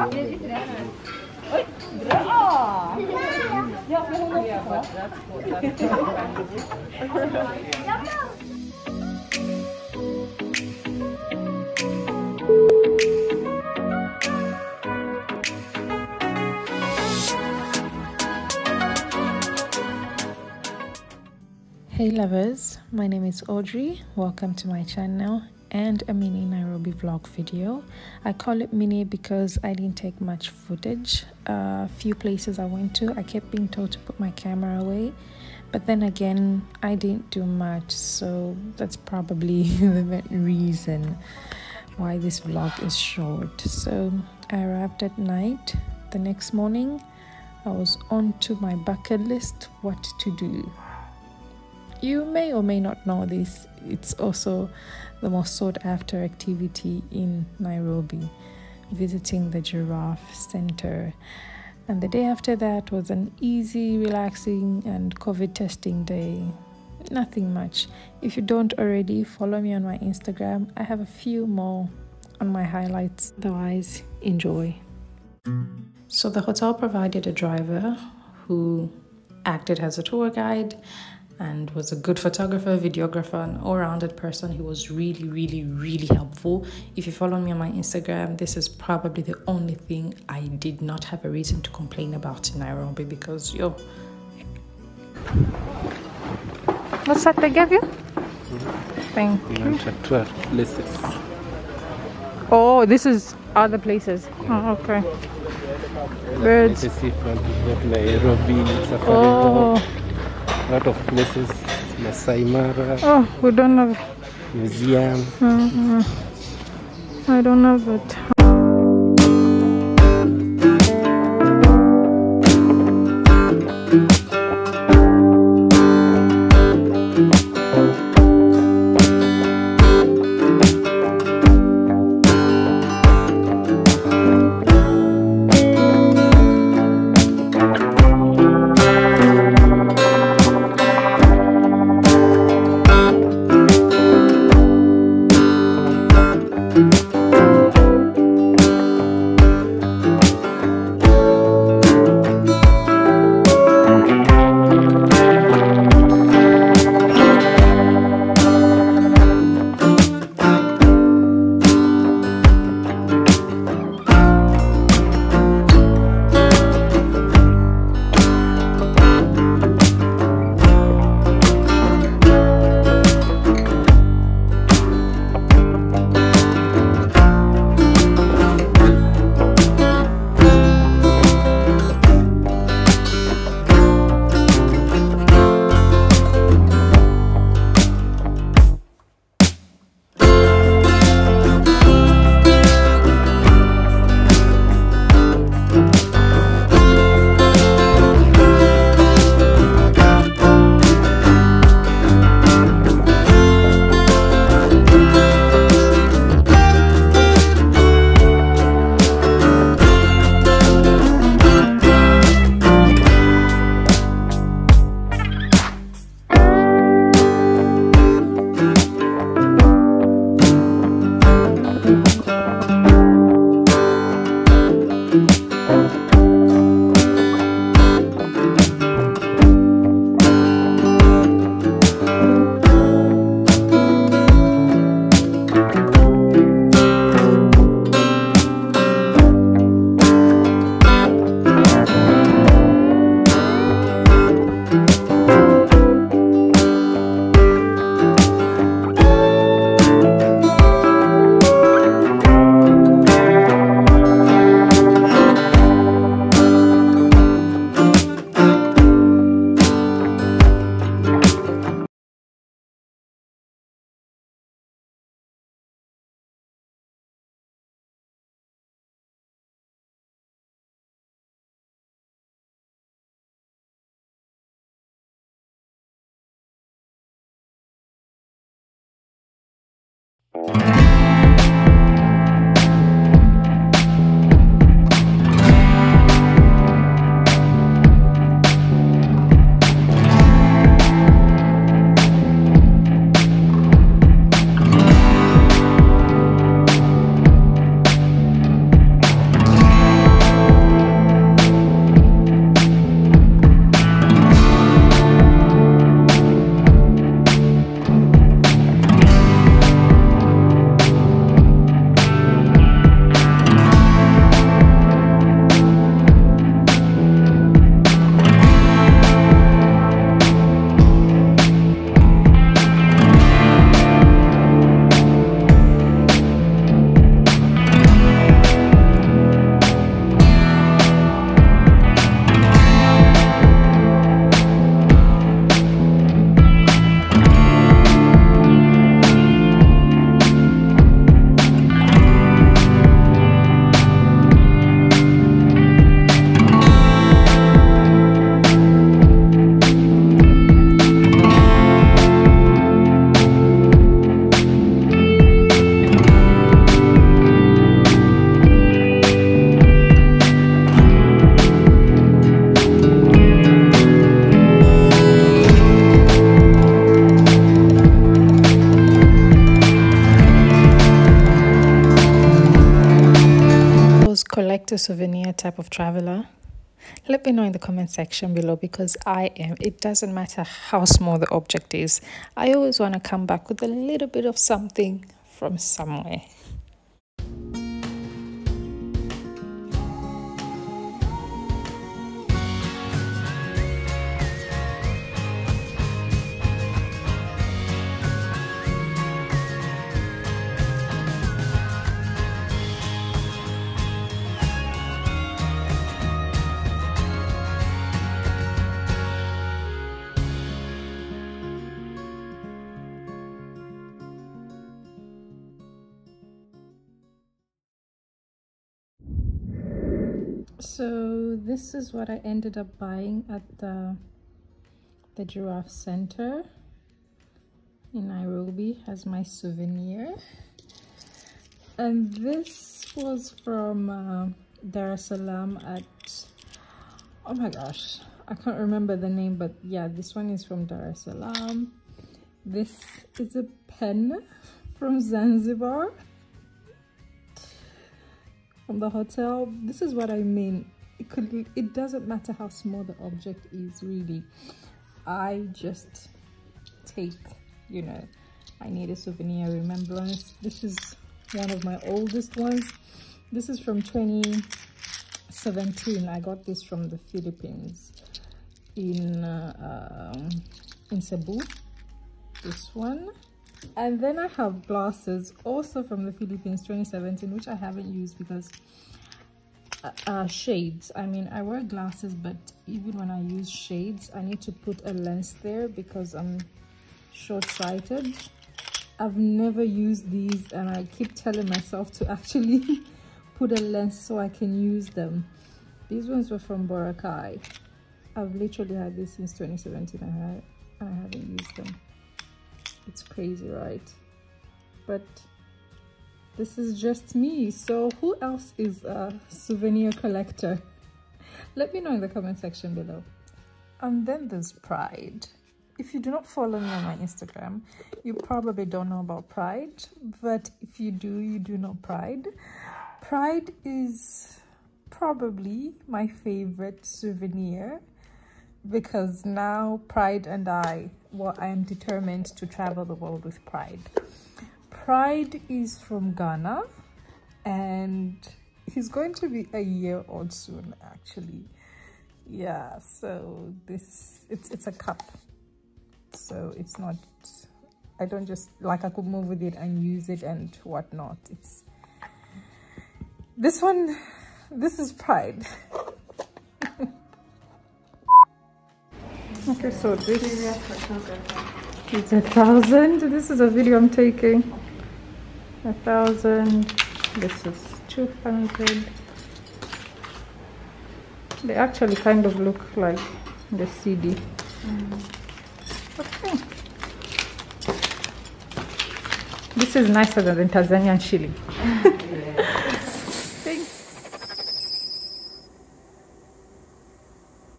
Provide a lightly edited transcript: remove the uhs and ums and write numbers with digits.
Hey lovers, my name is Audrey. Welcome to my channel and a mini Nairobi vlog video. I call it mini because I didn't take much footage. A few places I went to, I kept being told to put my camera away, but then again I didn't do much, so that's probably the main reason why this vlog is short. So I arrived at night. The next morning I was on to my bucket list, what to do. You may or may not know this, it's also the most sought after activity in Nairobi, visiting the Giraffe Center. And the day after that was an easy, relaxing and COVID testing day. Nothing much. If you don't already, follow me on my Instagram. I have a few more on my highlights. Otherwise, enjoy. So the hotel provided a driver who acted as a tour guide and was a good photographer, videographer, an all-rounded person. He was really, really, really helpful. If you follow me on my Instagram, this is probably the only thing I did not have a reason to complain about in Nairobi because, yo. What's that they gave you? Thank you. At 12 places. Oh, this is other places. Yeah. Oh, okay. Birds. Nairobi, oh. A lot of places, Masai Mara. Oh, we don't have museum. I don't have it. collector-souvenir type of traveler? Let me know in the comment section below, because I am. It doesn't matter how small the object is. I always want to come back with a little bit of something from somewhere. So this is what I ended up buying at the Giraffe Center in Nairobi as my souvenir. And this was from Dar es Salaam at, oh my gosh, I can't remember the name, but yeah, this one is from Dar es Salaam. This is a pen from Zanzibar. From the hotel. This is what I mean, it doesn't matter how small the object is, really. I just take, you know, I need a souvenir remembrance. This is one of my oldest ones. This is from 2017. I got this from the Philippines in Cebu, this one. And then I have glasses, also from the Philippines, 2017, which I haven't used because shades. I mean, I wear glasses, but even when I use shades, I need to put a lens there because I'm short-sighted. I've never used these, and I keep telling myself to actually put a lens so I can use them. These ones were from Boracay. I've literally had this since 2017, and I haven't used them. It's crazy, right? But this is just me. So who else is a souvenir collector? Let me know in the comment section below. And then there's Pride. If you do not follow me on my Instagram, you probably don't know about Pride, but if you do, you do know Pride. Pride is probably my favorite souvenir, because now Pride and I am determined to travel the world with Pride. Pride is from Ghana, and he's going to be a year old soon, actually. Yeah, so this, it's a cup, so it's not, I don't just, like, I could move with it and use it and whatnot. It's this one. This is Pride. Okay, so this is 1,000. This is a video I'm taking. 1,000. This is 200. They actually kind of look like the CD. Okay. This is nicer than Tanzanian shilling.